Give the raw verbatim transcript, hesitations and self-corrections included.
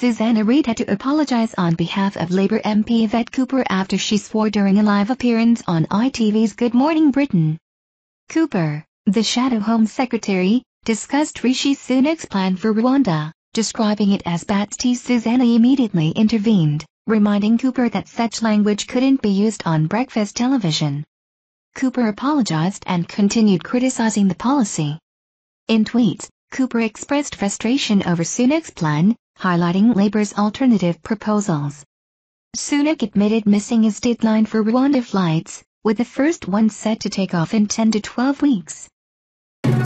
Susanna Reid had to apologise on behalf of Labour M P Yvette Cooper after she swore during a live appearance on I T V's Good Morning Britain. Cooper, the shadow Home Secretary, discussed Rishi Sunak's plan for Rwanda, describing it as bad tea. Susanna immediately intervened, reminding Cooper that such language couldn't be used on breakfast television. Cooper apologised and continued criticising the policy. In tweets, Cooper expressed frustration over Sunak's plan, highlighting Labour's alternative proposals. Sunak admitted missing his deadline for Rwanda flights, with the first one set to take off in ten to twelve weeks.